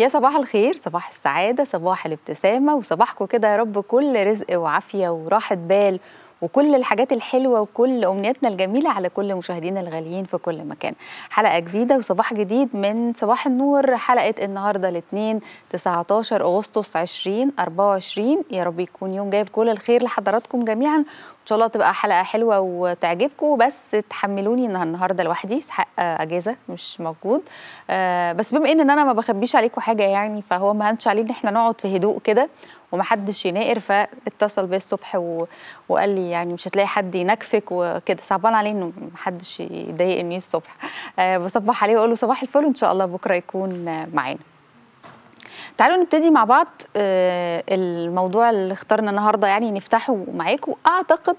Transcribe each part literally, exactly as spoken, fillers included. يا صباح الخير، صباح السعادة، صباح الابتسامة، وصباحكم كده يا رب كل رزق وعافية وراحة بال وكل الحاجات الحلوة وكل أمنياتنا الجميلة على كل مشاهدينا الغاليين في كل مكان. حلقة جديدة وصباح جديد من صباح النور، حلقة النهاردة الاثنين تسعتاشر أغسطس ألفين وأربعة وعشرين. يا رب يكون يوم جايب كل الخير لحضراتكم جميعا، إن شاء الله تبقى حلقة حلوة وتعجبكم. بس تحملوني إن النهاردة لوحدي، إسحاق أجازة مش موجود، بس بما إن أنا ما بخبيش عليكم حاجة يعني، فهو ما هنش عليه إن إحنا نقعد في هدوء كده ومحدش يناقر. فاتصل بيا الصبح و... وقال لي يعني مش هتلاقي حد ينكفك وكده، صعبان عليه انه محدش يضايقني الصبح. أه بصبح عليه واقول له صباح الفل، وان شاء الله بكره يكون معانا. تعالوا نبتدي مع بعض أه الموضوع اللي اخترنا النهارده يعني نفتحه معاكم. اعتقد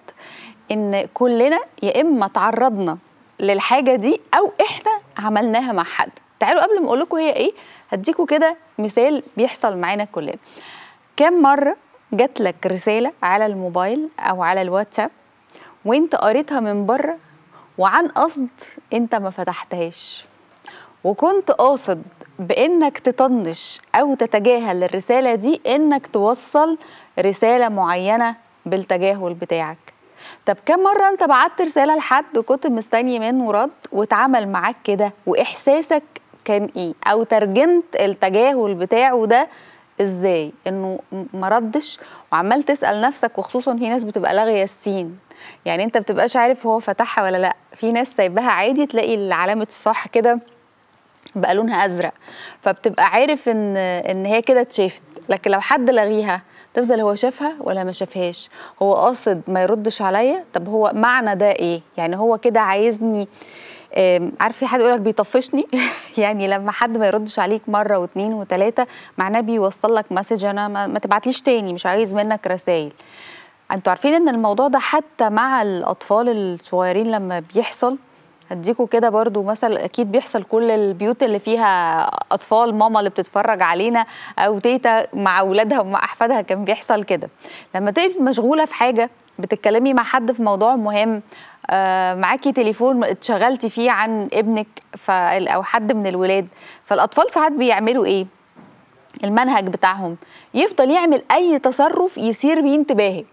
ان كلنا يا اما تعرضنا للحاجه دي او احنا عملناها مع حد. تعالوا قبل ما اقول لكم هي ايه هديكوا كده مثال بيحصل معانا كلنا. كم مرة جات لك رسالة على الموبايل أو على الواتساب وانت قريتها من بره وعن قصد انت ما فتحتهاش، وكنت قاصد بانك تطنش أو تتجاهل الرسالة دي انك توصل رسالة معينة بالتجاهل بتاعك. طب كم مرة انت بعت رسالة لحد وكنت مستني منه رد واتعامل معاك كده، وإحساسك كان ايه؟ أو ترجمت التجاهل بتاعه ده ازاي؟ انه ما ردش وعمال تسال نفسك، وخصوصا في ناس بتبقى لاغيه السين، يعني انت ما بتبقاش عارف هو فتحها ولا لا، في ناس سايباها عادي تلاقي علامه الصح كده بقى لونها ازرق، فبتبقى عارف ان ان هي كده اتشافت. لكن لو حد لغيها تفضل هو شافها ولا ما شافهاش، هو قاصد ما يردش عليا، طب هو معنى ده ايه؟ يعني هو كده عايزني، عارف في حد يقولك بيطفشني يعني لما حد ما يردش عليك مره واثنين وثلاثه معناه بيوصل لك مسج انا ما, ما تبعتليش تاني، مش عايز منك رسائل. انتوا عارفين ان الموضوع ده حتى مع الاطفال الصغيرين لما بيحصل، هديكوا كده برضو مثل اكيد بيحصل كل البيوت اللي فيها اطفال، ماما اللي بتتفرج علينا او تيتا مع اولادها ومع احفادها كان بيحصل كده. لما تبقي مشغوله في حاجه، بتتكلمي مع حد في موضوع مهم، معاكي تليفون اتشغلتي فيه عن ابنك او حد من الولاد، فالاطفال ساعات بيعملوا ايه؟ المنهج بتاعهم يفضل يعمل اي تصرف يثير بيه انتباهك،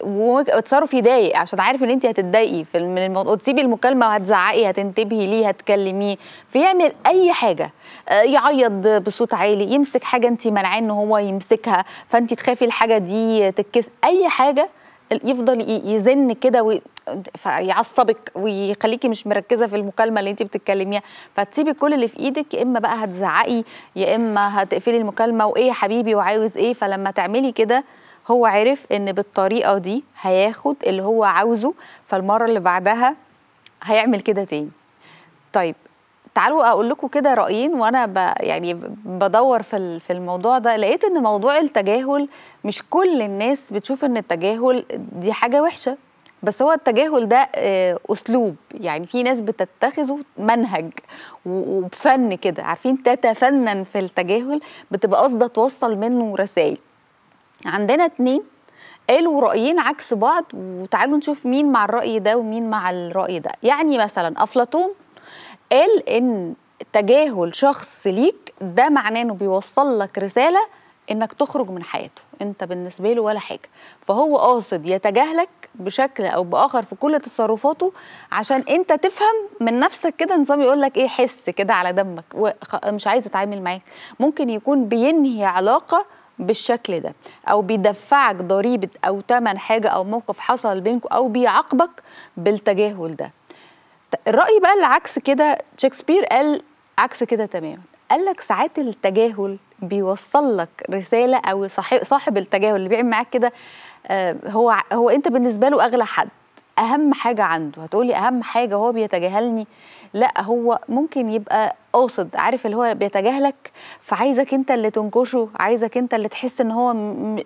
وتصرف يضايق عشان عارف ان انت هتتضايقي من الموضوع، تسيبي المكالمه وهتزعقي، هتنتبهي ليه، هتكلميه، فيعمل اي حاجه، يعيط بصوت عالي، يمسك حاجه انت منعاه ان هو يمسكها فانت تخافي الحاجه دي تتكسر، اي حاجه يفضل يزن كده فيعصبك ويخليكي مش مركزه في المكالمه اللي انت بتتكلميها، فتسيبي كل اللي في ايدك، يا اما بقى هتزعقي يا اما هتقفلي المكالمه وايه يا حبيبي وعاوز ايه. فلما تعملي كده هو عرف ان بالطريقه دي هياخد اللي هو عاوزه، فالمره اللي بعدها هيعمل كده تاني. طيب تعالوا اقول لكم كده رايين، وانا ب يعني بدور في في الموضوع ده لقيت ان موضوع التجاهل مش كل الناس بتشوف ان التجاهل دي حاجه وحشه، بس هو التجاهل ده اسلوب، يعني في ناس بتتخذه منهج وفن كده، عارفين تتفنن في التجاهل، بتبقى قاصده توصل منه رسائل. عندنا اتنين قالوا رايين عكس بعض، وتعالوا نشوف مين مع الراي ده ومين مع الراي ده. يعني مثلا أفلاطون قال ان تجاهل شخص ليك ده معناه انه بيوصل لك رساله انك تخرج من حياته، انت بالنسبه له ولا حاجه، فهو قاصد يتجاهلك بشكل او باخر في كل تصرفاته عشان انت تفهم من نفسك كده، نظام يقول لك ايه، حس كده على دمك ومش عايز اتعامل معاك. ممكن يكون بينهي علاقه بالشكل ده، او بيدفعك ضريبه او ثمن حاجه او موقف حصل بينكم، او بيعاقبك بالتجاهل ده. الرأي بقى اللي عكس كده، شكسبير قال عكس كده تماما، قال لك ساعات التجاهل بيوصل لك رسالة، أو صاحب التجاهل اللي بيعمل معاك كده هو هو أنت بالنسبة له أغلى حد، أهم حاجة عنده. هتقولي أهم حاجة هو بيتجاهلني، لا هو ممكن يبقى قاصد، عارف اللي هو بيتجاهلك فعايزك أنت اللي تنكشه، عايزك أنت اللي تحس إن هو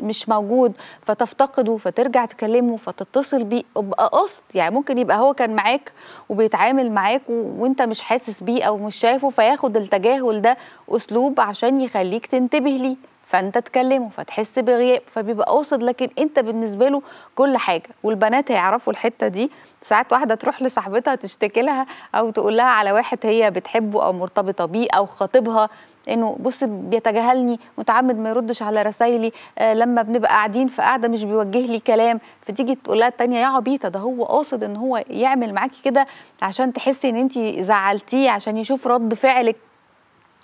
مش موجود فتفتقده، فترجع تكلمه، فتتصل بيه، يبقى قاصد. يعني ممكن يبقى هو كان معاك وبيتعامل معاك وأنت مش حاسس بيه أو مش شايفه، فياخد التجاهل ده أسلوب عشان يخليك تنتبه ليه، فانت تكلمه فتحس بغياب، فبيبقى قاصد لكن انت بالنسبه له كل حاجه. والبنات هيعرفوا الحته دي، ساعات واحده تروح لصاحبتها تشتكي لها او تقول لها على واحد هي بتحبه او مرتبطه بيه او خاطبها، لانه بص بيتجاهلني، متعمد ما يردش على رسايلي، آه لما بنبقى قاعدين في قاعده مش بيوجه لي كلام، فتيجي تقولها الثانيه يا عبيطه ده هو قاصد ان هو يعمل معاكي كده عشان تحسي ان انت زعلتيه عشان يشوف رد فعلك.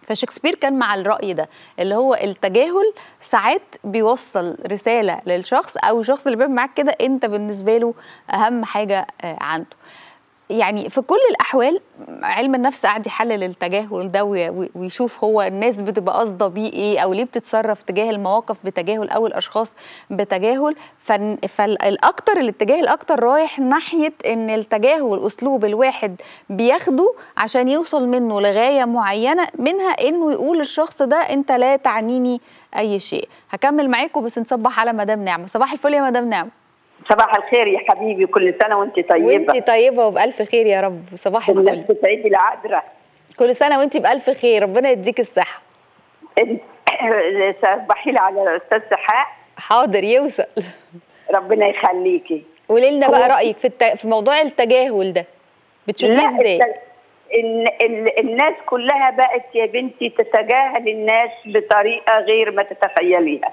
فشكسبير كان مع الرأي ده اللي هو التجاهل ساعات بيوصل رسالة للشخص أو الشخص اللي بيعمل معاك كده أنت بالنسبة له أهم حاجة عنده. يعني في كل الأحوال علم النفس قاعد يحلل التجاهل ده ويشوف هو الناس بتبقى قاصده بيه إيه أو ليه بتتصرف تجاه المواقف بتجاهل أو الأشخاص بتجاهل. فالأكتر الاتجاه الأكتر رايح ناحية إن التجاهل أسلوب الواحد بياخده عشان يوصل منه لغاية معينة، منها إنه يقول للشخص ده أنت لا تعنيني أي شيء. هكمل معاكم بس نصبح على مدام نعمة. صباح الفل يا مدام نعمة. صباح الخير يا حبيبي، كل سنه وانت طيبه. وانت طيبه وبالف خير يا رب. صباح الفل. سعيدي العذراء. كل سنه وانت بالف خير، ربنا يديك الصحه. صبحي لي على الاستاذ إسحاق. حاضر يوصل. ربنا يخليكي. قولي لنا بقى رايك في الت... في موضوع التجاهل ده، بتشوفيه ازاي؟ ان الناس كلها بقت يا بنتي تتجاهل الناس بطريقه غير ما تتخيليها.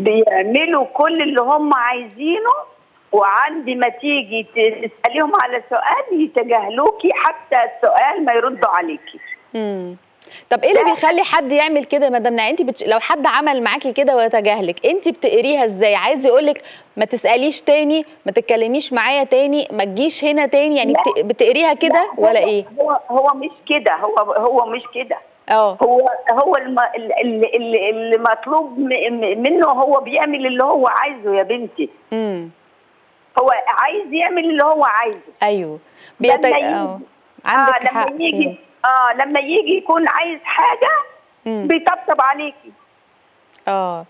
بيعملوا كل اللي هم عايزينه، وعندي ما تيجي تساليهم على سؤال يتجاهلوكي حتى السؤال ما يردوا عليكي. امم طب ايه اللي بيخلي حد يعمل كده يا مدام نعمة؟ انت بتش... لو حد عمل معاكي كده ويتجاهلك انت بتقريها ازاي؟ عايز يقولك ما تساليش تاني، ما تتكلميش معايا تاني، ما تجيش هنا تاني، يعني بت... بتقريها كده ولا ايه؟ هو هو مش كده، هو هو مش كده. اه هو هو اللي مطلوب منه هو بيعمل اللي هو عايزه يا بنتي. امم هو عايز يعمل اللي هو عايزه. ايوه بيتج... اه عندك حق. لما يجي اه لما يجي يكون عايز حاجه بيطبطب عليكي. اه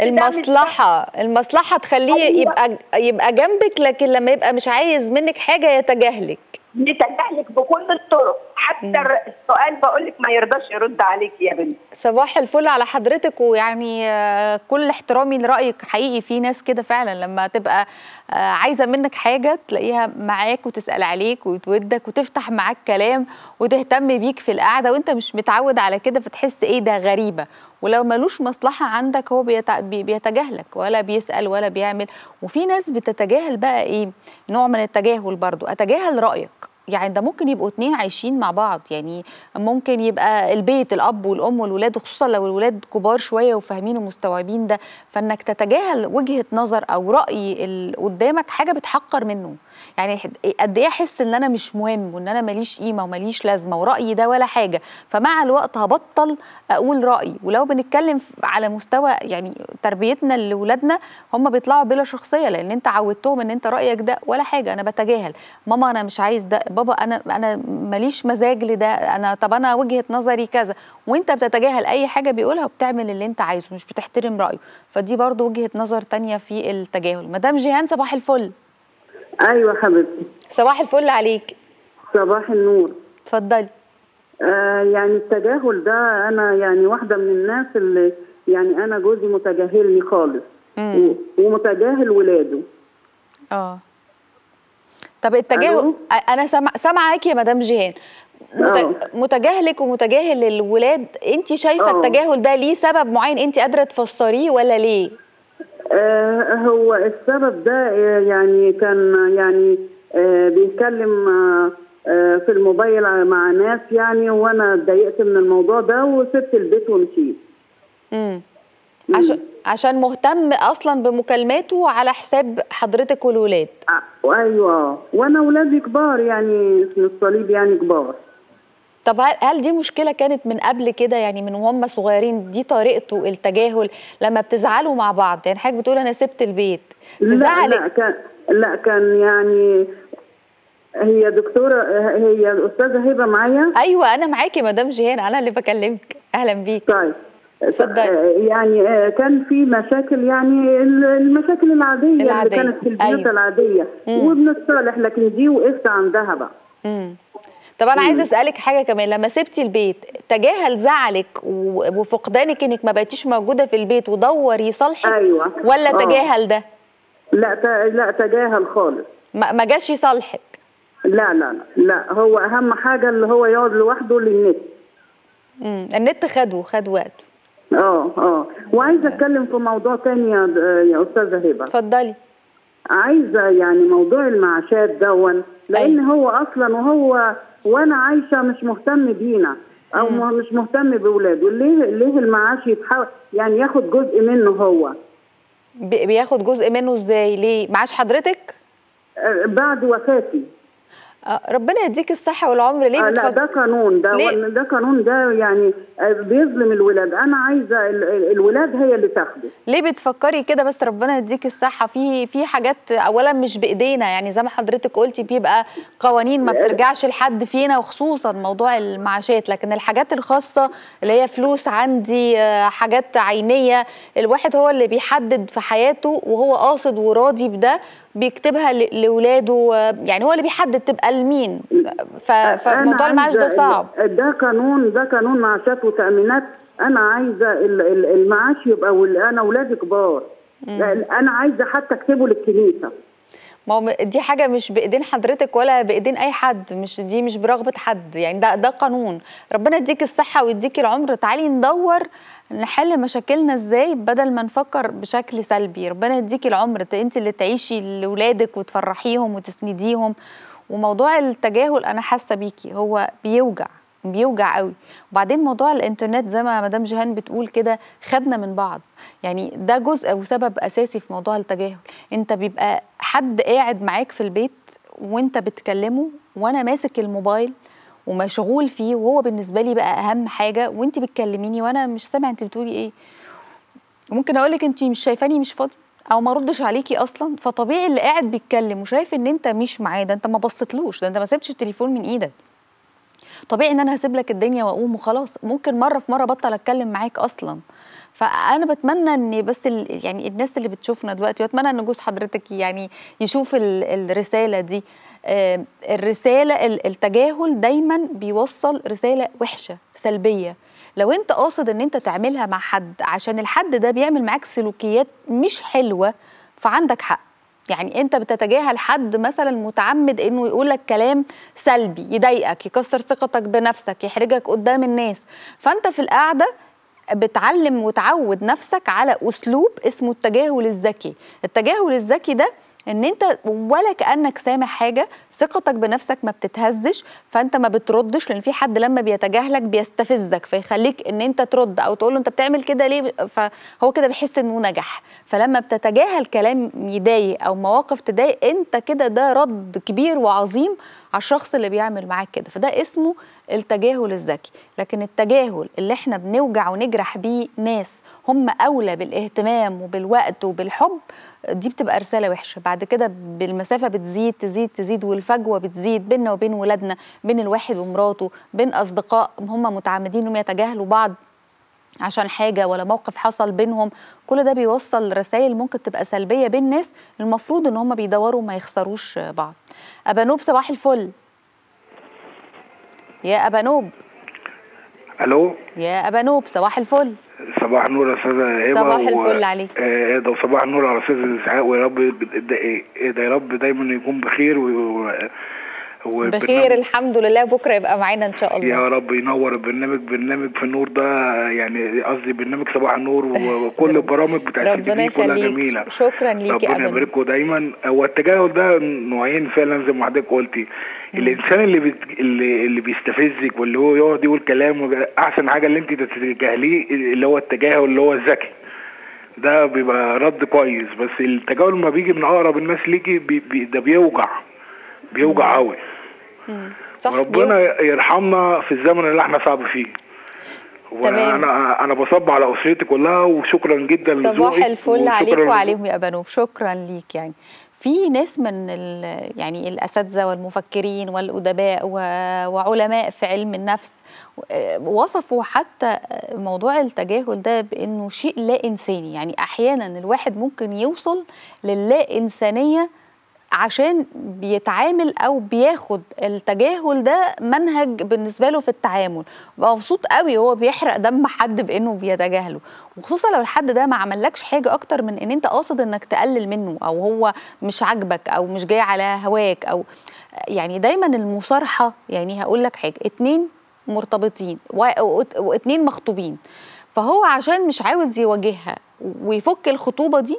المصلحه المصلحه تخليه أيوة. يبقى يبقى جنبك، لكن لما يبقى مش عايز منك حاجه يتجاهلك يتجاهلك بكل الطرق، حتى مم. السؤال بقول لك ما يرضاش يرد عليكي يا بنتي. صباح الفل على حضرتك، ويعني كل احترامي لرايك حقيقي. في ناس كده فعلا لما تبقى عايزه منك حاجه تلاقيها معاك وتسال عليك وتودك وتفتح معاك كلام وتهتم بيك في القعده وانت مش متعود على كده، فتحس ايه ده غريبه. ولو ملوش مصلحه عندك هو بيتجاهلك ولا بيسال ولا بيعمل. وفي ناس بتتجاهل بقى ايه نوع من التجاهل برضو، اتجاهل رايك. يعني ده ممكن يبقوا اتنين عايشين مع بعض، يعني ممكن يبقى البيت الاب والام والولاد، وخصوصا لو الولاد كبار شويه وفاهمين ومستوعبين ده، فانك تتجاهل وجهه نظر او راي اللي قدامك حاجه بتحقر منه. يعني قد ايه احس ان انا مش مهم وان انا ماليش قيمه وماليش لازمه ورايي ده ولا حاجه، فمع الوقت هبطل اقول رايي. ولو بنتكلم على مستوى يعني تربيتنا لاولادنا، هم بيطلعوا بلا شخصيه لان انت عودتهم ان انت رايك ده ولا حاجه، انا بتجاهل ماما انا مش عايز ده، بابا انا انا ماليش مزاج لده، انا طب انا وجهه نظري كذا، وانت بتتجاهل اي حاجه بيقولها وبتعمل اللي انت عايزه مش بتحترم رايه. فدي برضو وجهه نظر ثانيه في التجاهل. مدام جيهان صباح الفل. ايوه حبيبتي صباح الفل عليك. صباح النور. اتفضلي. آه يعني التجاهل ده انا يعني واحده من الناس اللي يعني انا جوزي متجاهلني خالص و... ومتجاهل ولاده. اه طب التجاهل انا سامع سامعاكي يا مدام جيهان، متجاهلك ومتجاهل الولاد، انت شايفه أوه. التجاهل ده ليه سبب معين انت قادره تفسريه ولا ليه؟ آه هو السبب ده يعني كان يعني آه بيتكلم آه في الموبايل مع ناس يعني، وانا اتضايقت من الموضوع ده وسبت البيت ومشيت. امم عشان عشان مهتم اصلا بمكالماته على حساب حضرتك والولاد. آه ايوه وانا ولادي كبار يعني اسم الصليب يعني كبار. طب هل دي مشكلة كانت من قبل كده يعني من وهم صغيرين؟ دي طريقته التجاهل لما بتزعلوا مع بعض، يعني حضرتك بتقول أنا سبت البيت بزعلك. لا لا كان لا كان يعني هي دكتورة هي الأستاذة هبة معايا. أيوه أنا معاكي يا مدام جيهان، أنا اللي بكلمك. أهلا بيك. طيب اتفضلي. يعني كان في مشاكل يعني المشاكل العادية, العادية. اللي كانت في البيوت. أيوة. العادية وبنتصالح، لكن دي وقفت عندها بقى. امم طب أنا عايزة أسألك حاجة كمان، لما سبتي البيت تجاهل زعلك وفقدانك إنك ما بقيتيش موجودة في البيت ودور يصالحك؟ أيوة. ولا أوه. تجاهل ده؟ لا لا تجاهل خالص، ما, ما جاش يصالحك. لا لا لا هو أهم حاجة اللي هو يقعد لوحده للنت. امم النت خدوا خدوا وقت. اه اه وعايزه اتكلم في موضوع تاني يا يا استاذه هبه. اتفضلي. عايزه يعني موضوع المعاشات دون، لان أي. هو اصلا وهو وانا عايشه مش مهتم بينا او مم. مش مهتم باولاده. ليه ليه المعاش يتحول يعني ياخد جزء منه؟ هو بياخد جزء منه ازاي؟ ليه معاش حضرتك؟ بعد وفاتي. ربنا يديك الصحة والعمر. ليه بتفكر؟ لا ده قانون، ده ده قانون، ده يعني بيظلم الولاد. أنا عايزة الولاد هي اللي تاخده. ليه بتفكري كده بس؟ ربنا يديك الصحة. في في حاجات أولا مش بإيدينا، يعني زي ما حضرتك قلتي بيبقى قوانين ما بترجعش لحد فينا، وخصوصا موضوع المعاشات. لكن الحاجات الخاصة اللي هي فلوس عندي، حاجات عينية، الواحد هو اللي بيحدد في حياته وهو قاصد وراضي بده، بيكتبها لاولاده، يعني هو اللي بيحدد تبقى لمين. فموضوع المعاش ده صعب. ده قانون، ده قانون معاشات وتامينات. انا عايزه المعاش يبقى انا اولادي كبار. انا عايزه حتى اكتبه للكنيسه. ما هو دي حاجه مش بايدين حضرتك ولا بايدين اي حد، مش دي مش برغبه حد، يعني ده ده قانون. ربنا يديك الصحه ويديك العمر. تعالي ندور نحل مشاكلنا ازاي بدل ما نفكر بشكل سلبي. ربنا يديكي العمر، انت اللي تعيشي لاولادك وتفرحيهم وتسنديهم. وموضوع التجاهل انا حاسه بيكي، هو بيوجع بيوجع قوي. وبعدين موضوع الانترنت زي ما مدام جيهان بتقول كده، خدنا من بعض، يعني ده جزء وسبب اساسي في موضوع التجاهل. انت بيبقى حد قاعد معاك في البيت وانت بتكلمه، وانا ماسك الموبايل ومشغول فيه، وهو بالنسبه لي بقى اهم حاجه، وانت بتكلميني وانا مش سامعه انت بتقولي ايه. وممكن اقول لك انت مش شايفاني مش فاضي، او ما ردش عليكي اصلا. فطبيعي اللي قاعد بيتكلم وشايف ان انت مش معاه، ده انت ما بصيتلوش، ده انت ما سبتش التليفون من ايدك. طبيعي ان انا هسيب لك الدنيا واقوم وخلاص. ممكن مره في مره بطل اتكلم معاك اصلا. فانا بتمنى ان بس يعني الناس اللي بتشوفنا دلوقتي، واتمنى ان جوز حضرتك يعني يشوف الرساله دي. الرسالة التجاهل دايما بيوصل رسالة وحشة سلبية. لو انت قاصد ان انت تعملها مع حد عشان الحد ده بيعمل معاك سلوكيات مش حلوة، فعندك حق. يعني انت بتتجاهل حد مثلا متعمد انه يقولك كلام سلبي يضايقك، يكسر ثقتك بنفسك، يحرجك قدام الناس. فانت في القعدة بتعلم وتعود نفسك على اسلوب اسمه التجاهل الذكي. التجاهل الذكي ده ان انت ولا كانك سامع حاجه، ثقتك بنفسك ما بتتهزش، فانت ما بتردش، لان في حد لما بيتجاهلك بيستفزك فيخليك ان انت ترد او تقول له انت بتعمل كده ليه، فهو كده بيحس انه نجح. فلما بتتجاهل كلام يضايق او مواقف تضايق انت كده، ده رد كبير وعظيم على الشخص اللي بيعمل معاك كده. فده اسمه التجاهل الذكي. لكن التجاهل اللي احنا بنوجع ونجرح بيه ناس هم اولى بالاهتمام وبالوقت وبالحب، دي بتبقى رسالة وحشة. بعد كده بالمسافة بتزيد تزيد تزيد، والفجوة بتزيد بيننا وبين ولادنا، بين الواحد ومراته، بين أصدقاء هم متعمدين إنهم يتجاهلوا بعض عشان حاجة ولا موقف حصل بينهم. كل ده بيوصل رسائل ممكن تبقى سلبية بين ناس المفروض إن هم بيدوروا ما يخسروش بعض. أبا نوب صباح الفل. يا أبا نوب. ألو. يا أبا نوب صباح الفل. صباح النور يا استاذه هبه. صباح الفل عليك. ايه ده، وصباح النور على استاذ اسحاق. ويا رب ايه ده، يا رب دايما يكون بخير و... و... بخير الحمد لله. بكره يبقى معانا ان شاء الله يا رب. ينور البرنامج، برنامج في النور ده، يعني قصدي برنامج صباح النور وكل البرامج بتاعت دي كلها جميله. شكرا ليكي. ربنا يباركوا دايما. هو التجاهل ده نوعين فعلا زي ما حضرتك قلتي. الانسان اللي بت... اللي, اللي بيستفزك واللي هو يقعد يقول كلام، احسن حاجه اللي انت تتجاهليه اللي هو التجاهل اللي هو الذكي ده، بيبقى رد كويس. بس التجاهل ما بيجي من اقرب الناس ليكي بي... بي... ده بيوجع بيوجع قوي. وربنا يرحمنا في الزمن اللي احنا صعب فيه. وانا انا انا بصب على اسرتي كلها، وشكرا جدا لذوقك. صباح الفل عليك وعليهم يا بنوب. شكرا ليك. يعني في ناس من يعني الاساتذه والمفكرين والادباء وعلماء في علم النفس وصفوا حتى موضوع التجاهل ده بانه شيء لا انساني. يعني احيانا الواحد ممكن يوصل لللا انسانيه عشان بيتعامل او بياخد التجاهل ده منهج بالنسبه له في التعامل، بقى مبسوط قوي هو بيحرق دم حد بانه بيتجاهله، وخصوصا لو الحد ده ما عملكش حاجه اكتر من ان انت قاصد انك تقلل منه، او هو مش عاجبك او مش جاي على هواك. او يعني دايما المصارحه، يعني هقول لك حاجه، اتنين مرتبطين واثنين مخطوبين، فهو عشان مش عاوز يواجهها ويفك الخطوبة دي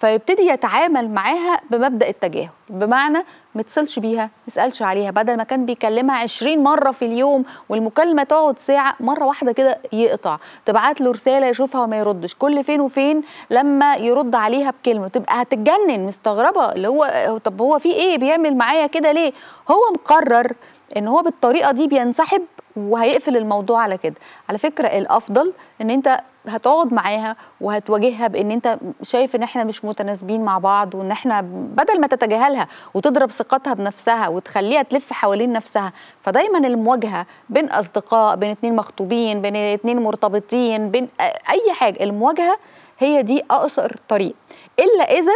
فيبتدي يتعامل معاها بمبدأ التجاهل، بمعنى ما اتصلش بيها، ما اسألش عليها، بدل ما كان بيكلمها عشرين مرة في اليوم والمكالمة تقعد ساعة، مرة واحدة كده يقطع، تبعت له رسالة يشوفها وما يردش، كل فين وفين لما يرد عليها بكلمة، تبقى هتتجنن مستغربة اللي هو طب هو في ايه بيعمل معايا كده ليه؟ هو مقرر ان هو بالطريقة دي بينسحب وهيقفل الموضوع على كده. على فكرة الأفضل ان انت هتقعد معاها وهتواجهها بان انت شايف ان احنا مش متناسبين مع بعض، وان احنا بدل ما تتجاهلها وتضرب ثقتها بنفسها وتخليها تلف حوالين نفسها، فدايما المواجهه بين اصدقاء، بين اتنين مخطوبين، بين اتنين مرتبطين، بين اي حاجه، المواجهه هي دي اقصر طريق، الا اذا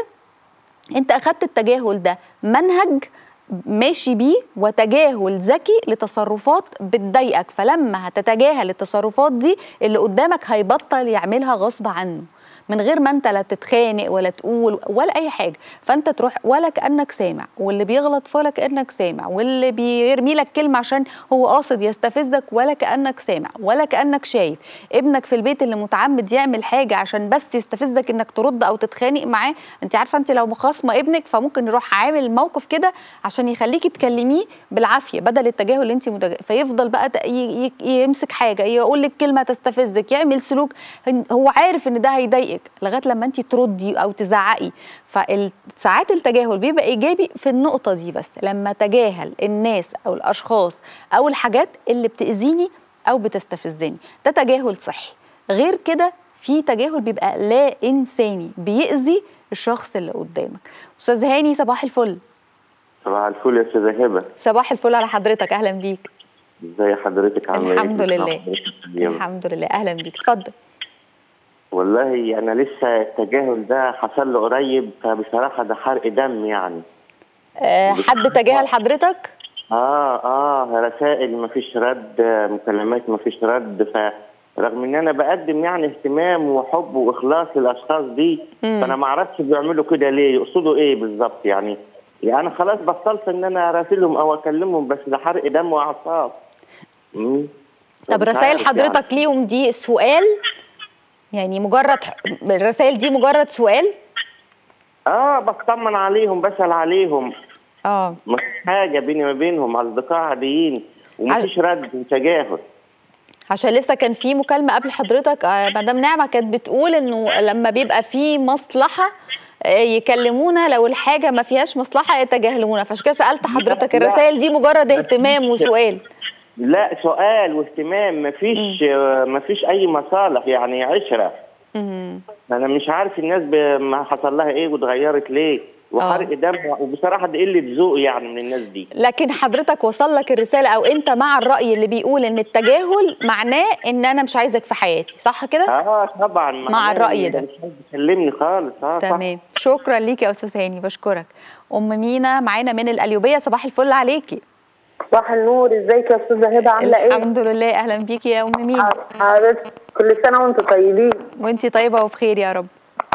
انت اخدت التجاهل ده منهج ماشي بيه وتجاهل ذكي لتصرفات بتضايقك، فلما هتتجاهل التصرفات دي اللي قدامك هيبطل يعملها غصب عنه من غير ما انت لا تتخانق ولا تقول ولا اي حاجه، فانت تروح ولا كانك سامع، واللي بيغلط ولا كانك سامع، واللي بيرمي لك كلمه عشان هو قاصد يستفزك ولا كانك سامع ولا كانك شايف، ابنك في البيت اللي متعمد يعمل حاجه عشان بس يستفزك انك ترد او تتخانق معاه، انت عارفه انت لو مخاصمه ابنك فممكن يروح عامل موقف كده عشان يخليكي تكلميه بالعافيه بدل التجاهل اللي انت متج... فيفضل بقى يمسك حاجه، يقول لك كلمه تستفزك، يعمل سلوك هو عارف ان ده هيضايقك لغايه لما انت تردي او تزعقي. فساعات التجاهل بيبقى ايجابي في النقطه دي، بس لما تجاهل الناس او الاشخاص او الحاجات اللي بتاذيني او بتستفزني، ده تجاهل صحي. غير كده في تجاهل بيبقى لا انساني بيأذي الشخص اللي قدامك. استاذ هاني صباح الفل. صباح الفل يا استاذه هبه. صباح الفل على حضرتك، اهلا بيك. ازي حضرتك؟ عامله ايه؟ الحمد لله الحمد لله، اهلا بيك، اتفضل. والله انا لسه التجاهل ده حصل لي قريب، فبصراحه ده حرق دم يعني. أه حد تجاهل حضرتك؟ اه اه رسائل مفيش رد، مكالمات مفيش رد، فرغم ان انا بقدم يعني اهتمام وحب واخلاص للاشخاص دي، مم. فانا ما اعرفش بيعملوا كده ليه، يقصدوا ايه بالظبط يعني. يعني انا خلاص بطلت ان انا اراسلهم او اكلمهم، بس ده حرق دم واعصاب. طب رسائل حضرتك يعني ليهم دي سؤال؟ يعني مجرد الرسائل دي مجرد سؤال؟ اه بطمن عليهم، بسأل عليهم. اه مفيش حاجة بيني وما بينهم، أصدقاء عاديين ومفيش عش... رد وتجاهل. عشان لسه كان في مكالمة قبل حضرتك مدام نعمة كانت بتقول إنه لما بيبقى في مصلحة يكلمونا، لو الحاجة ما فيهاش مصلحة يتجاهلونا، فعشان كده سألت حضرتك الرسائل دي مجرد اهتمام وسؤال. لا سؤال واهتمام، مفيش مم. مفيش اي مصالح يعني، عشره. مم. انا مش عارف الناس ما حصل لها ايه واتغيرت ليه، وحرق دم، وبصراحه دي قله ذوق يعني من الناس دي. لكن حضرتك وصل لك الرساله، او انت مع الراي اللي بيقول ان التجاهل معناه ان انا مش عايزك في حياتي، صح كده؟ اه طبعا مع الراي ده، مش عايز تكلمني خالص. اه تمام، شكرا ليك يا استاذ هاني، بشكرك. ام مينا معانا من القليوبيه، صباح الفل عليكي. صباح النور، ازيك يا استاذه هبه، عامله ايه؟ الحمد لله، اهلا بيكي يا ام مينا. حضرتك كل سنه وانتم طيبين. وانت طيبه وبخير يا رب.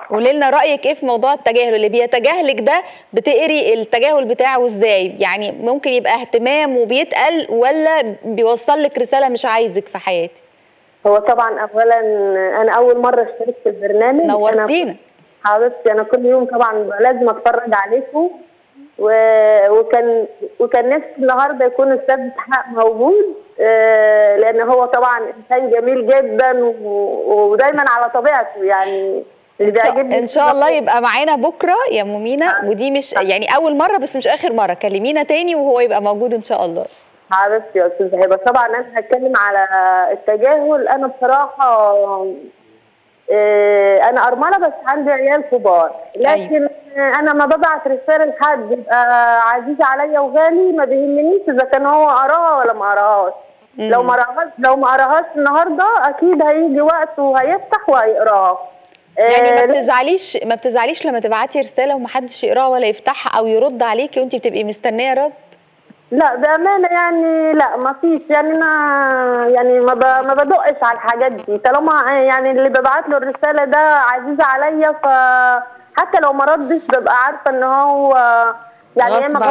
قولي لنا رايك ايه في موضوع التجاهل، اللي بيتجاهلك ده بتقري التجاهل بتاعه ازاي؟ يعني ممكن يبقى اهتمام وبيتقل، ولا بيوصل لك رساله مش عايزك في حياتي؟ هو طبعا اولا انا اول مره اشترك في البرنامج، نورتينا حضرتك. انا كل يوم طبعا لازم اتفرج عليكم، وكان وكان نفسي النهارده يكون الاستاذ إسحق موجود، لان هو طبعا انسان جميل جدا ودايما على طبيعته يعني. ان شاء الله يبقى معانا بكره يا ام مينا، ودي مش يعني اول مره بس مش اخر مره، كلمينا تاني وهو يبقى موجود ان شاء الله. حضرتك يا استاذ هبه طبعا انا هتكلم على التجاهل. انا بصراحه انا ارمله، بس عندي عيال كبار، لكن أيوة. انا ما ببعت رساله لحد يبقى عزيز عليا وغالي، ما بيهمنيش اذا كان هو قراها ولا ما قراهاش. لو ما قراهاش لو ما قراهاش النهارده اكيد هيجي وقت وهيفتح وهيقراها. يعني ما بتزعليش ما بتزعليش لما تبعتي رساله ومحدش يقراها ولا يفتحها او يرد عليكي وانت بتبقي مستنيه رد؟ لا بامانه يعني، لا ما فيش يعني، انا يعني ما ما بدقش على الحاجات دي، طالما يعني اللي ببعت له الرساله ده عزيز عليا، فحتى لو ما ردش ببقى عارفه ان هو يعني يا اما غصب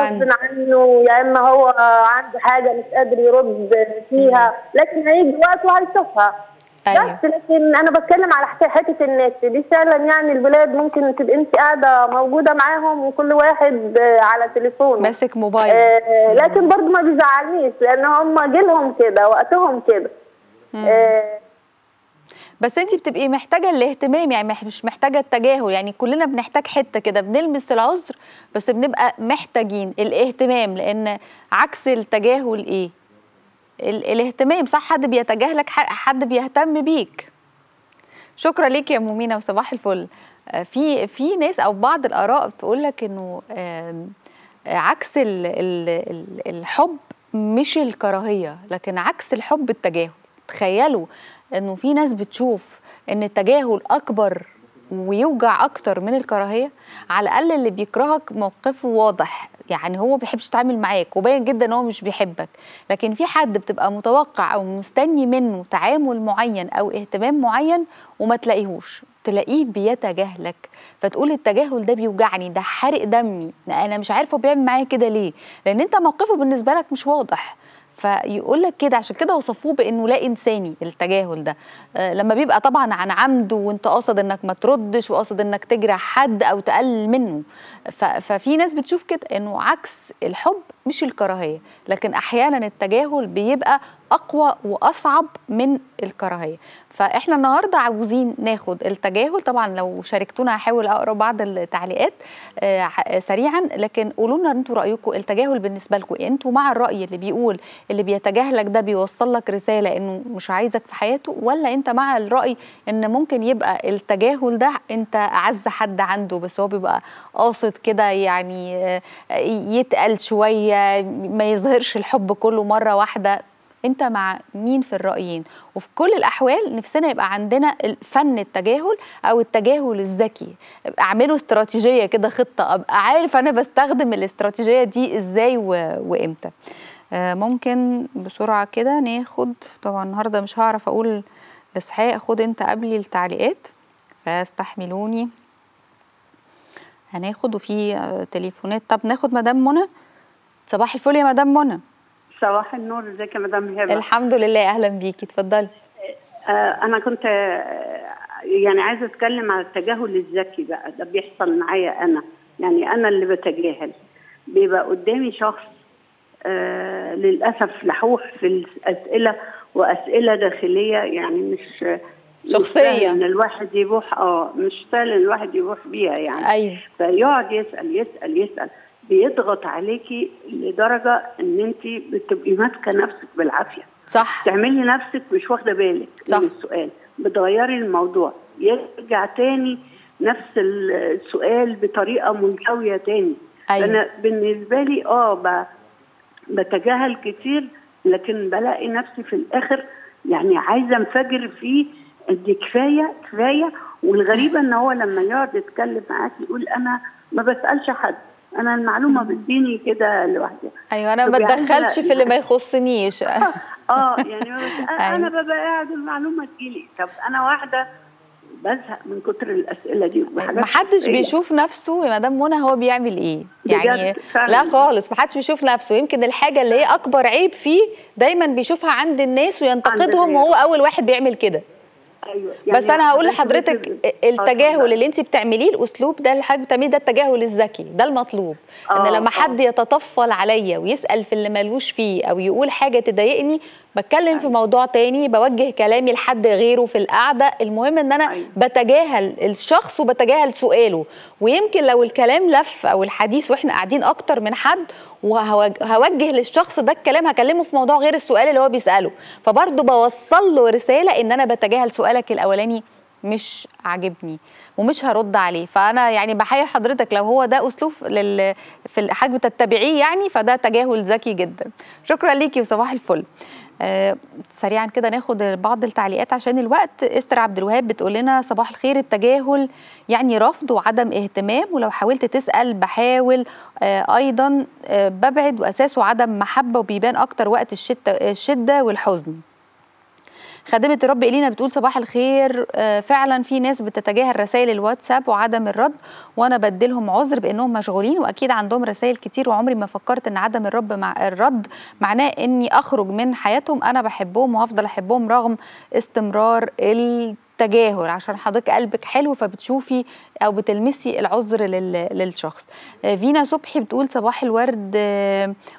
عنه يا اما هو عنده حاجه مش قادر يرد فيها، لكن هيجي وقت وهيشوفها. أيوة. بس لكن انا بتكلم على حته الناس دي فعلا، يعني البلاد ممكن تبقى انت قاعده موجوده معاهم وكل واحد على تليفونه ماسك موبايل، آه لكن برضه ما بيزعلنيش لان هم جيلهم كده وقتهم كده. آه بس انت بتبقي محتاجه الاهتمام، يعني مش محتاجه التجاهل، يعني كلنا بنحتاج حته كده بنلمس العذر، بس بنبقى محتاجين الاهتمام لان عكس التجاهل ايه؟ الاهتمام، صح؟ حد بيتجاهلك حد بيهتم بيك. شكرا ليك يا أم مينا وصباح الفل. في في ناس او بعض الاراء بتقول لك انه عكس الحب مش الكراهيه، لكن عكس الحب التجاهل. تخيلوا انه في ناس بتشوف ان التجاهل اكبر ويوجع اكتر من الكراهيه. على الاقل اللي بيكرهك موقفه واضح، يعني هو ما بيحبش يتعامل معاك وباين جدا ان هو مش بيحبك، لكن في حد بتبقى متوقع او مستني منه تعامل معين او اهتمام معين وما تلاقيهوش، تلاقيه بيتجاهلك، فتقول التجاهل ده بيوجعني، ده حارق دمي، انا مش عارفه بيعمل معايا كده ليه، لان انت موقفه بالنسبه لك مش واضح، فيقول لك كده. عشان كده وصفوه بانه لا انساني التجاهل ده، أه لما بيبقى طبعا عن عمد وانت قاصد انك ما تردش وقاصد انك تجرح حد او تقلل منه. ففي ناس بتشوف كده انه عكس الحب مش الكراهيه، لكن احيانا التجاهل بيبقى اقوى واصعب من الكراهيه. فاحنا النهارده عاوزين ناخد التجاهل، طبعا لو شاركتونا هحاول اقرا بعض التعليقات آه سريعا، لكن قولوا لنا انتوا رايكم التجاهل بالنسبه لكم، انتوا مع الراي اللي بيقول اللي بيتجاهلك ده بيوصل لك رساله انه مش عايزك في حياته، ولا انت مع الراي ان ممكن يبقى التجاهل ده انت اعز حد عنده بس هو بيبقى قاصد كده يعني يتقل شويه ما يظهرش الحب كله مره واحده؟ انت مع مين في الرأيين؟ وفي كل الأحوال نفسنا يبقى عندنا فن التجاهل أو التجاهل الذكي، أعمله استراتيجية كده، خطة، أبقى عارف أنا بستخدم الاستراتيجية دي إزاي وإمتى. آه ممكن بسرعة كده ناخد، طبعا النهاردة مش هعرف أقول لإسحاق خد أنت قبلي التعليقات فاستحملوني، هناخد وفي تليفونات. طب ناخد مدام منى. صباح الفل يا مدام منى. صباح النور، ازيك يا مدام هبه؟ الحمد لله، اهلا بيكي، اتفضلي. آه انا كنت آه يعني عايزه اتكلم على التجاهل الذكي بقى، ده بيحصل معايا انا، يعني انا اللي بتجاهل، بيبقى قدامي شخص آه للاسف لحوح في الاسئله واسئله داخليه، يعني مش شخصيه ان الواحد يبوح، اه مش سهل ان الواحد يبوح بيها يعني. ايوه. فيقعد يسال يسال يسال، بيضغط عليكي لدرجه ان انت بتبقي ماسكه نفسك بالعافيه. صح. تعملي نفسك مش واخده بالك. صح. من السؤال بتغيري الموضوع، يرجع تاني نفس السؤال بطريقه منزويه تاني. أيوة. انا بالنسبه لي اه بتجاهل كتير، لكن بلاقي نفسي في الاخر يعني عايزه انفجر فيه، دي كفايه كفايه. والغريبه ان هو لما يقعد يتكلم معاكي يقول انا ما بسالش حد، أنا المعلومة بتجيني كده لوحدي. أيوة، أنا ما بتدخلش في اللي ما يخصنيش. أه يعني أنا ببقى قاعد المعلومة تجيلي، طب أنا واحدة بزهق من كتر الأسئلة دي. محدش بيشوف نفسه يا مدام منى هو بيعمل إيه؟ يعني لا خالص، محدش بيشوف نفسه. يمكن الحاجة اللي هي أكبر عيب فيه دايما بيشوفها عند الناس وينتقدهم، وهو أول واحد بيعمل كده. أيوة. يعني بس انا هقول لحضرتك التجاهل اللي انت بتعمليه، الاسلوب ده اللي حضرتك بتعمليه ده التجاهل الذكي، ده المطلوب. ان لما حد يتطفل عليا ويسال في اللي ملوش فيه او يقول حاجه تضايقني، بتكلم أيوة. في موضوع تاني، بوجه كلامي لحد غيره في القعده، المهم ان انا أيوة. بتجاهل الشخص وبتجاهل سؤاله، ويمكن لو الكلام لف او الحديث واحنا قاعدين اكتر من حد وهوجه للشخص ده الكلام، هكلمه في موضوع غير السؤال اللي هو بيساله، فبرضه بوصل له رساله ان انا بتجاهل سؤالك الاولاني مش عاجبني ومش هرد عليه. فانا يعني بحيي حضرتك لو هو ده اسلوب لل... في حاجه بتتبعيه يعني، فده تجاهل ذكي جدا. شكرا ليكي وصباح الفل. آه سريعا كده ناخد بعض التعليقات عشان الوقت. استر عبد الوهاب بتقول لنا صباح الخير، التجاهل يعني رفض وعدم اهتمام، ولو حاولت تسأل بحاول آه ايضا آه ببعد، واساسه عدم محبه وبيبان اكتر وقت الشده, الشدة والحزن. خادمة الرب إلينا بتقول صباح الخير، فعلا في ناس بتتجاهل رسائل الواتساب وعدم الرد، وانا بديلهم عذر بانهم مشغولين واكيد عندهم رسائل كتير، وعمري ما فكرت ان عدم الرب مع الرد معناه اني اخرج من حياتهم. انا بحبهم وهفضل احبهم رغم استمرار التجاهل، عشان حضرتك قلبك حلو فبتشوفي او بتلمسي العذر للشخص. فينا صبحي بتقول صباح الورد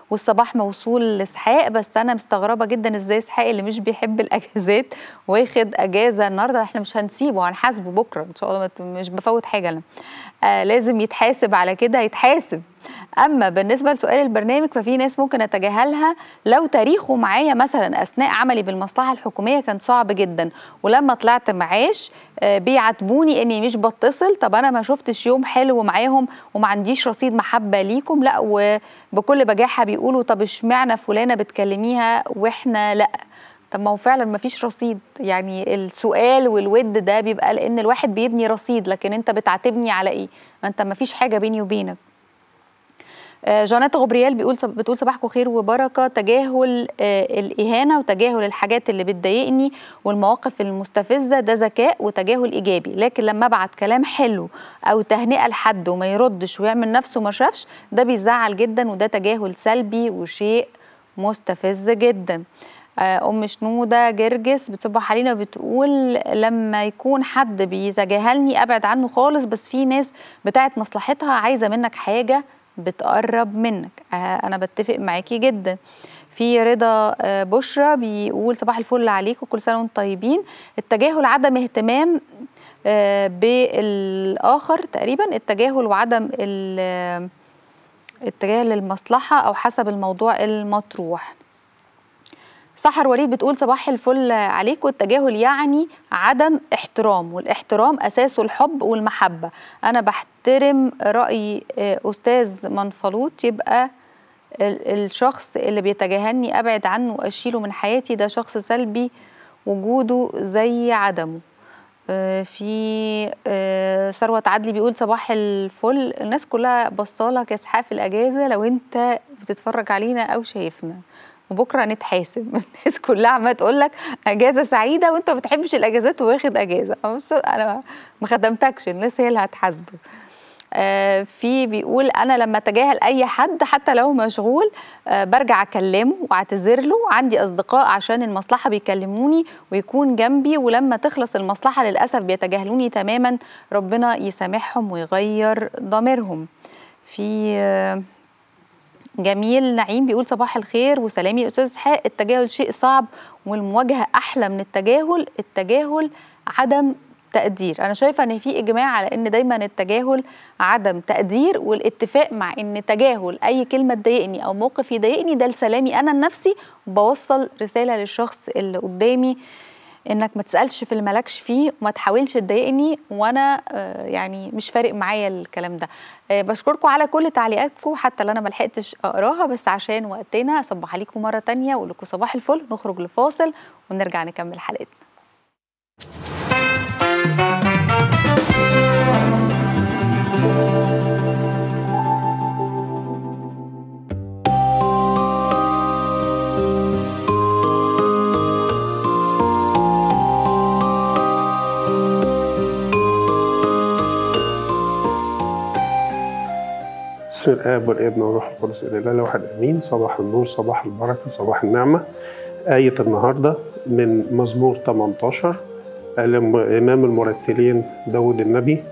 والصباح موصول لإسحاق، بس انا مستغربه جدا ازاي إسحاق اللي مش بيحب الاجازات واخد اجازه النهارده، احنا مش هنسيبه هنحاسبه بكره ان شاء الله، مش بفوت حاجه انا، آه لازم يتحاسب على كده، هيتحاسب. اما بالنسبه لسؤال البرنامج ففي ناس ممكن اتجاهلها لو تاريخه معايا مثلا اثناء عملي بالمصلحه الحكوميه كان صعب جدا، ولما طلعت معاش آه بيعاتبوني اني مش بتصل، طب انا ما شفتش يوم حلو معاهم وما عنديش رصيد محبه ليكم، لا وبكل بجاحه بيقولوا طب اشمعنى فلانه بتكلميها واحنا لا. طب ما هو فعلا ما فيش رصيد، يعني السؤال والود ده بيبقى لان الواحد بيبني رصيد، لكن انت بتعاتبني على ايه؟ ما انت ما فيش حاجه بيني وبينك. جانات غبريال بيقول بتقول صباحكم خير وبركه، تجاهل الاهانه وتجاهل الحاجات اللي بتضايقني والمواقف المستفزه ده ذكاء وتجاهل ايجابي، لكن لما ابعت كلام حلو او تهنئه لحد وما يردش ويعمل نفسه ما شافش ده بيزعل جدا، وده تجاهل سلبي وشيء مستفز جدا. أم شنوده جرجس بتصبح علينا وبتقول لما يكون حد بيتجاهلني ابعد عنه خالص، بس في ناس بتاعت مصلحتها عايزه منك حاجه بتقرب منك. أنا بتفق معاكي جدا. في رضا بشرى بيقول صباح الفل عليكم كل سنة وانتم طيبين، التجاهل عدم اهتمام بالآخر تقريبا، التجاهل وعدم التجاهل للمصلحة أو حسب الموضوع المطروح. سحر وليد بتقول صباح الفل عليكم، التجاهل يعني عدم احترام، والاحترام اساسه الحب والمحبه، انا بحترم راي استاذ منفلوط، يبقى الشخص اللي بيتجاهلني ابعد عنه واشيله من حياتي، ده شخص سلبي وجوده زي عدمه. في ثروت عدلي بيقول صباح الفل، الناس كلها بصالك يا اسحاق في الاجازه، لو انت بتتفرج علينا او شايفنا وبكره نتحاسب. الناس كلها عماله تقول لك اجازه سعيده وانت ما بتحبش الاجازات وواخد اجازه، بص انا ما خدمتكش، الناس هي اللي هتحاسبك. آه في بيقول انا لما اتجاهل اي حد حتى لو مشغول آه برجع اكلمه واعتذر له، عندي اصدقاء عشان المصلحه بيكلموني ويكون جنبي، ولما تخلص المصلحه للاسف بيتجاهلوني تماما، ربنا يسامحهم ويغير ضميرهم. في آه جميل نعيم بيقول صباح الخير وسلامي يا استاذ إسحاق، التجاهل شيء صعب والمواجهه احلى من التجاهل، التجاهل عدم تقدير. انا شايفه ان في اجماع على ان دايما التجاهل عدم تقدير، والاتفاق مع ان تجاهل اي كلمه تضايقني او موقف يضايقني ده لسلامي انا لنفسي، بوصل رساله للشخص اللي قدامي انك ما تسالش في اللي مالكش فيه وما تحاولش تضايقني، وانا يعني مش فارق معايا الكلام ده. بشكركم على كل تعليقاتكم حتى اللي انا ما لحقتش اقراها، بس عشان وقتنا اصبح عليكم مره ثانيه واقول لكم صباح الفل، نخرج لفاصل ونرجع نكمل حلقتنا. بسم الآب والابن والروح القدس الإله واحد آمين. صباح النور، صباح البركة، صباح النعمة. آية النهاردة من مزمور ثمانية عشر لإمام المرتلين داوود النبي،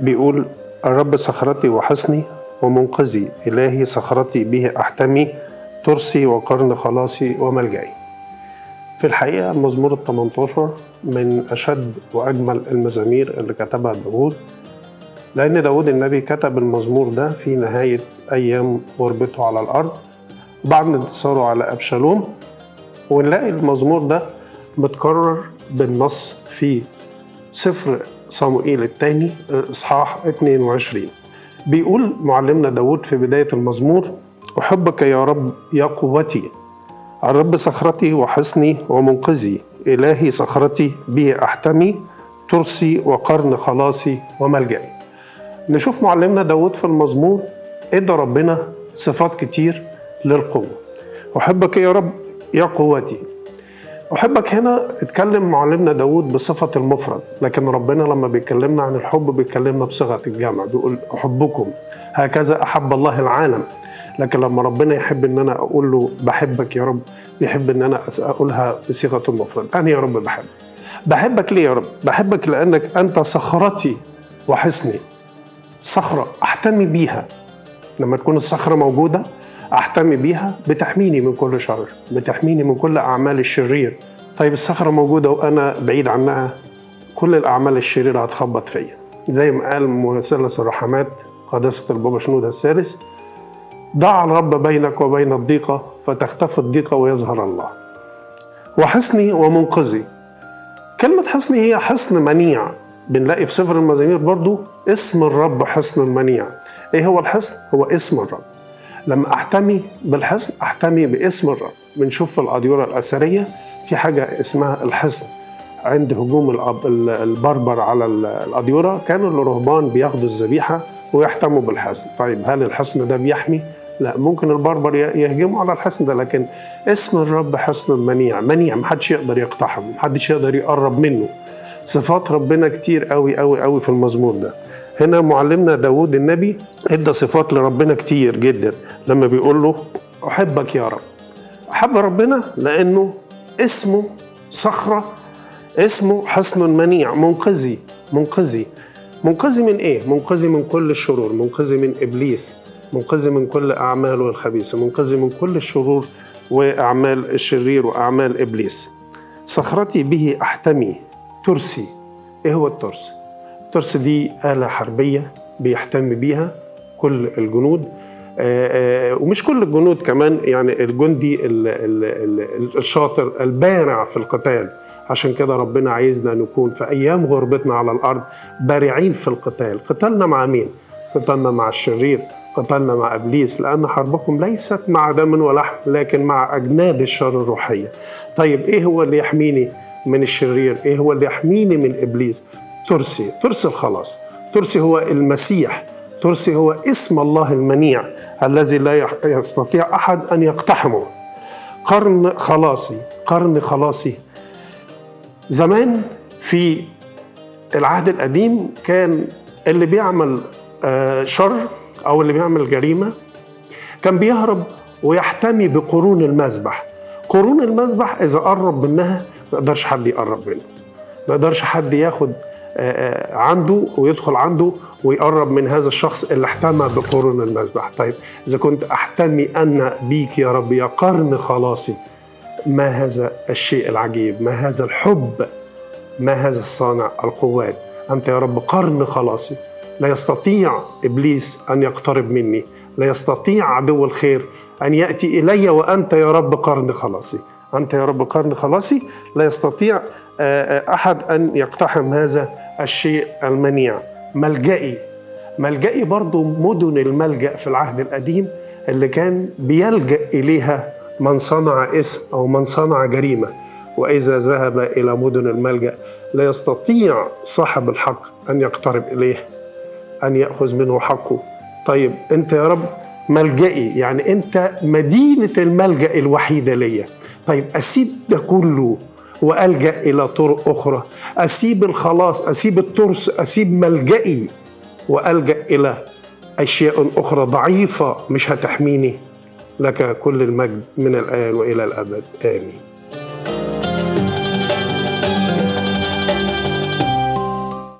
بيقول الرب صخرتي وحصني ومنقذي، إلهي صخرتي به أحتمي، ترسي وقرن خلاصي وملجئي. في الحقيقة المزمور الثمانية عشر من أشد وأجمل المزامير اللي كتبها داوود، لأن داوود النبي كتب المزمور ده في نهاية أيام غربته على الأرض بعد انتصاره على أبشالوم، ونلاقي المزمور ده متكرر بالنص في سفر صموئيل الثاني إصحاح اثنين وعشرين. بيقول معلمنا داوود في بداية المزمور أحبك يا رب يا قوتي، الرب صخرتي وحصني ومنقذي، إلهي صخرتي به أحتمي، ترسي وقرن خلاصي وملجئي. نشوف معلمنا داوود في المزمور ادى ربنا صفات كتير للقوة. أحبك يا رب يا قوتي، أحبك. هنا اتكلم معلمنا داوود بصفة المفرد، لكن ربنا لما بيكلمنا عن الحب بيكلمنا بصيغة الجمع، بيقول أحبكم هكذا أحب الله العالم. لكن لما ربنا يحب إن أنا أقول له بحبك يا رب، بيحب إن أنا أقولها بصيغة المفرد. أنا يا رب بحبك. بحبك ليه يا رب؟ بحبك لأنك أنت صخرتي وحصني. صخرة أحتمي بيها، لما تكون الصخرة موجودة أحتمي بيها بتحميني من كل شر، بتحميني من كل أعمال الشرير. طيب الصخرة موجودة وأنا بعيد عنها، كل الأعمال الشريرة هتخبط فيا. زي ما قال مثلث الرحمات قداسة البابا شنوده الثالث: ضع الرب بينك وبين الضيقة فتختفي الضيقة ويظهر الله. وحصني ومنقذي. كلمة حصني هي حصن منيع، بنلاقي في سفر المزامير برضو اسم الرب حصن المنيع. إيه هو الحصن؟ هو اسم الرب. لما أحتمي بالحصن أحتمي باسم الرب. بنشوف في الأديرة الأثرية في حاجة اسمها الحصن. عند هجوم البربر على الأديرة كانوا الرهبان بياخدوا الذبيحة ويحتموا بالحصن. طيب هل الحصن ده بيحمي؟ لا، ممكن البربر يهجموا على الحصن ده، لكن اسم الرب حصن المنيع، منيع محدش يقدر يقتحمه، محدش يقدر يقرب منه. صفات ربنا كتير قوي قوي قوي في المزمور ده. هنا معلمنا داوود النبي ادى صفات لربنا كتير جدا، لما بيقول له احبك يا رب. احب ربنا لانه اسمه صخره، اسمه حصن منيع، منقذي منقذي منقذي من ايه؟ منقذي من كل الشرور، منقذي من ابليس، منقذي من كل اعماله الخبيثه، منقذي من كل الشرور واعمال الشرير واعمال ابليس. صخرتي به احتمي. ترسي. ايه هو الترس؟ الترس دي آلة حربية بيحتم بيها كل الجنود، آآ آآ ومش كل الجنود كمان، يعني الجندي ال ال ال الشاطر البارع في القتال. عشان كده ربنا عايزنا نكون في أيام غربتنا على الأرض بارعين في القتال. قتالنا مع مين؟ قتالنا مع الشرير، قتالنا مع إبليس، لأن حربكم ليست مع دم ولحم لكن مع أجناد الشر الروحية. طيب إيه هو اللي يحميني من الشرير؟ إيه هو اللي يحميني من إبليس؟ ترسي، ترسي الخلاص، ترسي هو المسيح، ترسي هو اسم الله المنيع الذي لا يستطيع أحد أن يقتحمه. قرن خلاصي، قرن خلاصي. زمان في العهد القديم كان اللي بيعمل شر أو اللي بيعمل جريمة كان بيهرب ويحتمي بقرون المذبح. قرون المذبح إذا قرب منها ما يقدرش حد يقرب منه، ما يقدرش حد ياخد عنده ويدخل عنده ويقرب من هذا الشخص اللي احتمى بقرون المذبح. طيب إذا كنت أحتمي أنا بيك يا رب يا قرن خلاصي، ما هذا الشيء العجيب؟ ما هذا الحب؟ ما هذا الصانع القوات؟ أنت يا رب قرن خلاصي، لا يستطيع إبليس أن يقترب مني، لا يستطيع عدو الخير أن يأتي إلي، وأنت يا رب قرن خلاصي، أنت يا رب قرن خلاصي، لا يستطيع أحد أن يقتحم هذا الشيء المنيع. ملجئي، ملجئي برضو مدن الملجأ في العهد القديم اللي كان بيلجأ إليها من صنع اسم أو من صنع جريمة. وإذا ذهب إلى مدن الملجأ لا يستطيع صاحب الحق أن يقترب إليه، أن يأخذ منه حقه. طيب أنت يا رب ملجئي، يعني أنت مدينة الملجأ الوحيدة ليا. طيب أسيب ده كله وألجأ إلى طرق أخرى، أسيب الخلاص، أسيب الترس، أسيب ملجئي وألجأ إلى أشياء أخرى ضعيفة مش هتحميني. لك كل المجد من الآن وإلى الأبد، آمين.